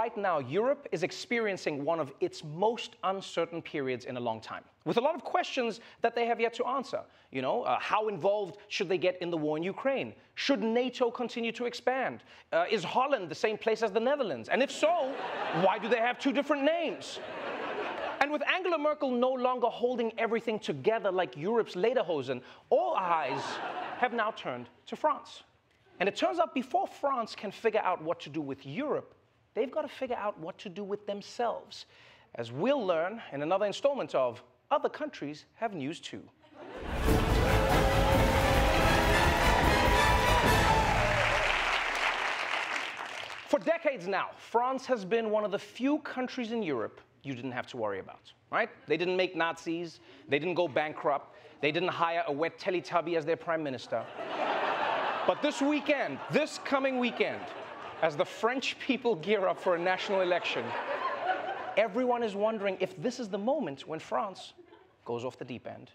right now, Europe is experiencing one of its most uncertain periods in a long time, with a lot of questions that they have yet to answer. You know, how involved should they get in the war in Ukraine? Should NATO continue to expand? Is Holland the same place as the Netherlands? And if so, why do they have two different names? And with Angela Merkel no longer holding everything together like Europe's lederhosen, all eyes have now turned to France. And it turns out before France can figure out what to do with Europe, they've got to figure out what to do with themselves. As we'll learn in another installment of Other Countries Have News Too. For decades now, France has been one of the few countries in Europe you didn't have to worry about, right? They didn't make Nazis, they didn't go bankrupt, they didn't hire a wet Teletubby as their prime minister. But this weekend, this coming weekend, as the French people gear up for a national election, everyone is wondering if this is the moment when France goes off the deep end.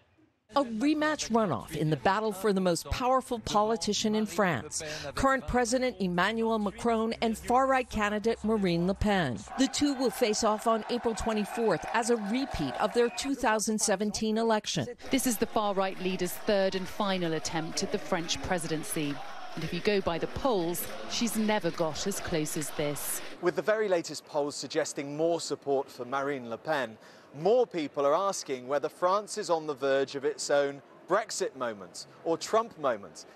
A rematch runoff in the battle for the most powerful politician in France, current President Emmanuel Macron and far-right candidate Marine Le Pen. The two will face off on April 24th as a repeat of their 2017 election. This is the far-right leader's third and final attempt at the French presidency. And if you go by the polls, she's never got as close as this. With the very latest polls suggesting more support for Marine Le Pen, more people are asking whether France is on the verge of its own Brexit moment or Trump moment.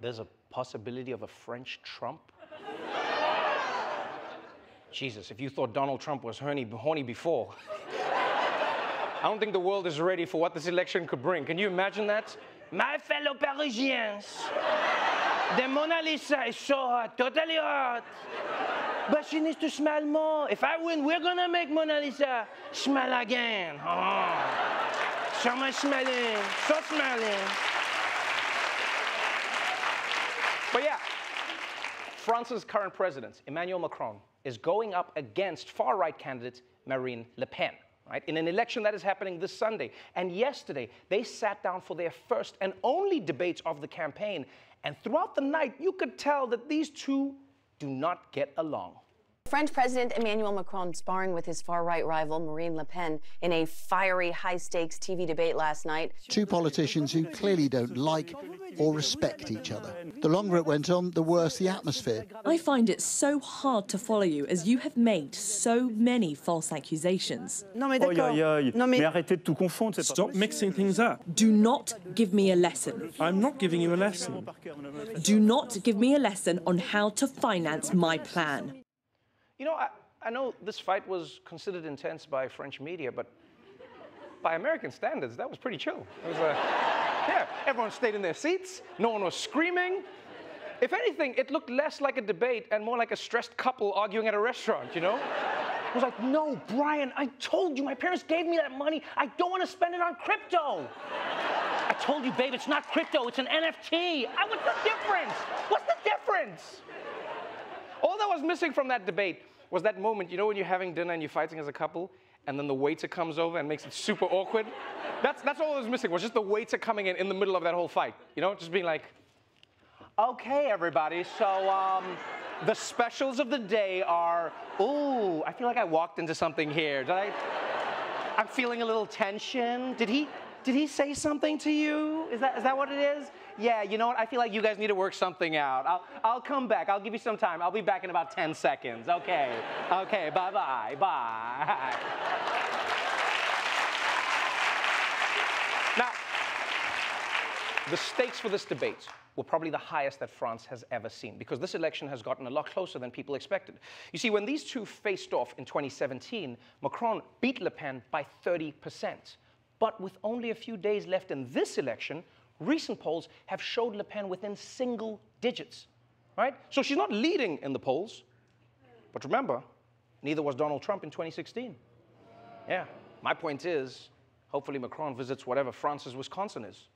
There's a possibility of a French Trump? Jesus, if you thought Donald Trump was horny before. I don't think the world is ready for what this election could bring. Can you imagine that? My fellow Parisians, the Mona Lisa is so hot, totally hot. But she needs to smile more. If I win, we're gonna make Mona Lisa smile again. Oh, so much smiling, so smiling. But yeah, France's current president, Emmanuel Macron, is going up against far-right candidate Marine Le Pen. Right, in an election that is happening this Sunday. And yesterday, they sat down for their first and only debate of the campaign. And throughout the night, you could tell that these two do not get along. French President Emmanuel Macron sparring with his far-right rival Marine Le Pen in a fiery, high-stakes TV debate last night. Two politicians who clearly don't like or respect each other. The longer it went on, the worse the atmosphere. I find it so hard to follow you, as you have made so many false accusations. Stop mixing things up. Do not give me a lesson. I'm not giving you a lesson. Do not give me a lesson on how to finance my plan. You know, I know this fight was considered intense by French media, but by American standards, that was pretty chill. It was like, yeah, everyone stayed in their seats, no one was screaming. If anything, it looked less like a debate and more like a stressed couple arguing at a restaurant, you know? It was like, no, Brian, I told you, my parents gave me that money. I don't want to spend it on crypto. I told you, babe, it's not crypto, it's an NFT. What's the difference? What's the difference? All that was missing from that debate was that moment, you know, when you're having dinner and you're fighting as a couple, and then the waiter comes over and makes it super awkward? That's all that was missing, was just the waiter coming in the middle of that whole fight. You know, just being like, okay, everybody, so the specials of the day are, ooh, I feel like I walked into something here. I'm feeling a little tension. Did he say something to you? Is that what it is? Yeah, you know what? I feel like you guys need to work something out. I'll come back. I'll give you some time. I'll be back in about 10 seconds. Okay. Okay, bye-bye. Bye. Now, the stakes for this debate were probably the highest that France has ever seen, because this election has gotten a lot closer than people expected. You see, when these two faced off in 2017, Macron beat Le Pen by 30%. But with only a few days left in this election, recent polls have showed Le Pen within single digits, right? So she's not leading in the polls. But remember, neither was Donald Trump in 2016. Yeah, my point is, hopefully Macron visits whatever France's Wisconsin is.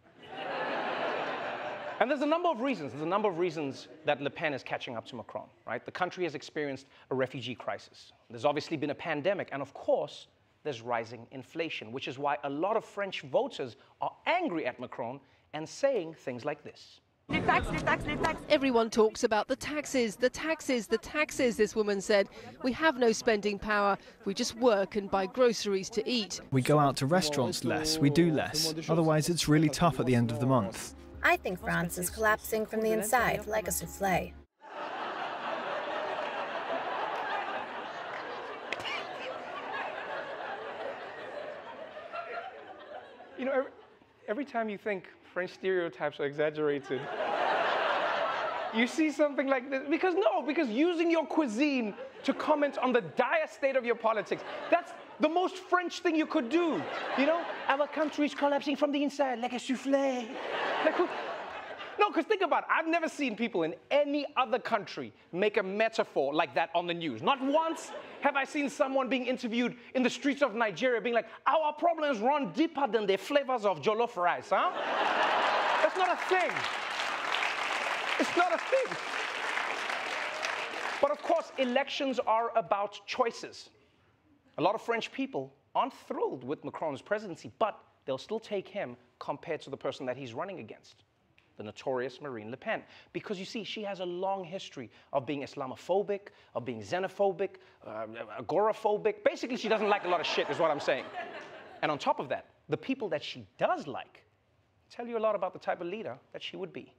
And there's a number of reasons. There's a number of reasons that Le Pen is catching up to Macron, right? The country has experienced a refugee crisis. There's obviously been a pandemic, and of course, there's rising inflation, which is why a lot of French voters are angry at Macron and saying things like this. The tax, the tax, the tax. Everyone talks about the taxes, the taxes, the taxes, this woman said. We have no spending power. We just work and buy groceries to eat. We go out to restaurants less, we do less. Otherwise, it's really tough at the end of the month. I think France is collapsing from the inside, like a souffle. You know, every time you think French stereotypes are exaggerated, you see something like this. Because using your cuisine to comment on the dire state of your politics, that's the most French thing you could do. You know, our country is collapsing from the inside like a souffle. Like, no, because think about it. I've never seen people in any other country make a metaphor like that on the news. Not once have I seen someone being interviewed in the streets of Nigeria being like, our problems run deeper than the flavors of jollof rice, huh? That's not a thing. It's not a thing. But of course, elections are about choices. A lot of French people aren't thrilled with Macron's presidency, but they'll still take him compared to the person that he's running against, the notorious Marine Le Pen. Because you see, she has a long history of being Islamophobic, of being xenophobic, agoraphobic. Basically, she doesn't like a lot of shit, is what I'm saying. And on top of that, the people that she does like tell you a lot about the type of leader that she would be.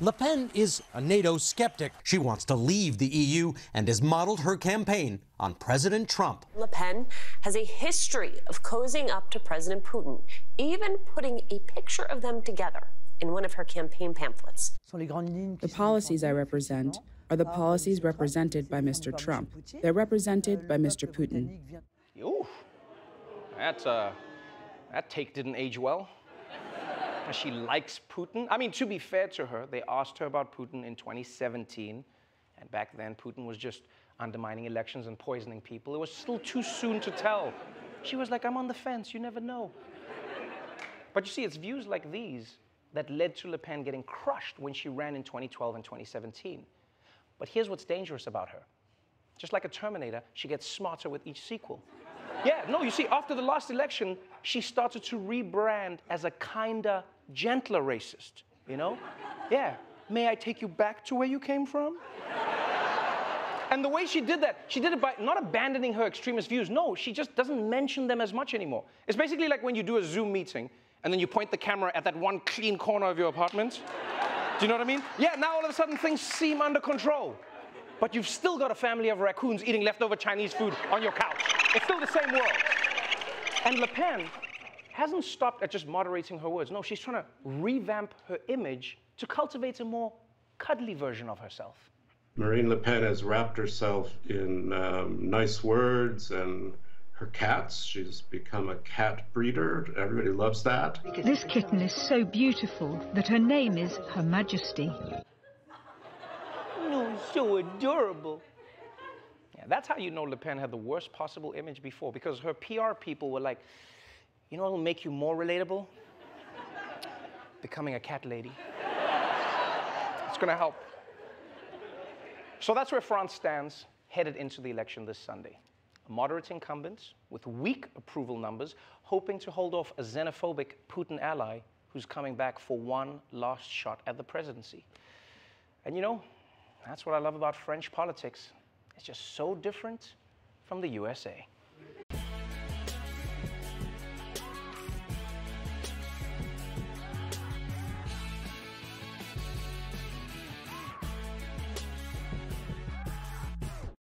Le Pen is a NATO skeptic. She wants to leave the EU and has modeled her campaign on President Trump. Le Pen has a history of cozying up to President Putin, even putting a picture of them together in one of her campaign pamphlets. The policies I represent are the policies represented by Mr. Trump. They're represented by Mr. Putin. Ooh, that take didn't age well. She likes Putin. I mean, to be fair to her, they asked her about Putin in 2017, and back then Putin was just undermining elections and poisoning people. It was still too soon to tell. She was like, I'm on the fence, you never know. But you see, it's views like these that led to Le Pen getting crushed when she ran in 2012 and 2017. But here's what's dangerous about her. Just like a Terminator, she gets smarter with each sequel. Yeah, no, you see, after the last election, she started to rebrand as a kinder, gentler racist, you know? Yeah, may I take you back to where you came from? And the way she did that, she did it by not abandoning her extremist views. No, she just doesn't mention them as much anymore. It's basically like when you do a Zoom meeting and then you point the camera at that one clean corner of your apartment. Do you know what I mean? Yeah, now all of a sudden things seem under control. But you've still got a family of raccoons eating leftover Chinese food on your couch. It's still the same world. And Le Pen hasn't stopped at just moderating her words. No, she's trying to revamp her image to cultivate a more cuddly version of herself. Marine Le Pen has wrapped herself in nice words and her cats. She's become a cat breeder. Everybody loves that. This kitten is so beautiful that her name is Her Majesty. No, so adorable. Yeah, that's how you know Le Pen had the worst possible image before, because her PR people were like, you know what'll make you more relatable? Becoming a cat lady. It's gonna help. So that's where France stands, headed into the election this Sunday. Moderate incumbents with weak approval numbers, hoping to hold off a xenophobic Putin ally who's coming back for one last shot at the presidency. And you know, that's what I love about French politics. It's just so different from the USA.